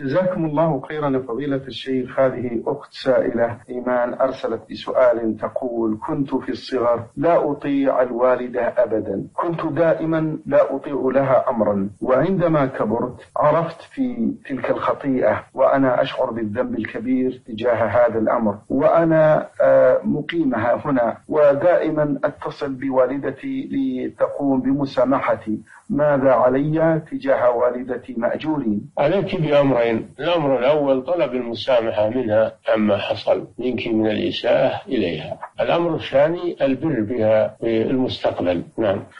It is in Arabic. جزاكم الله خيرا فضيلة الشيخ. هذه أخت سائلة إيمان أرسلت بسؤال تقول: كنت في الصغر لا أطيع الوالدة أبدا، كنت دائما لا أطيع لها أمرا، وعندما كبرت عرفت في تلك الخطيئة وأنا أشعر بالذنب الكبير تجاه هذا الأمر، وأنا مقيمها هنا ودائما أتصل بوالدتي لتقوم بمسامحتي، ماذا علي تجاه والدتي مأجورين؟ عليك بأمرين، الأمر الأول طلب المسامحة منها عما حصل منك من الإساءة إليها، الأمر الثاني البر بها في المستقبل. نعم.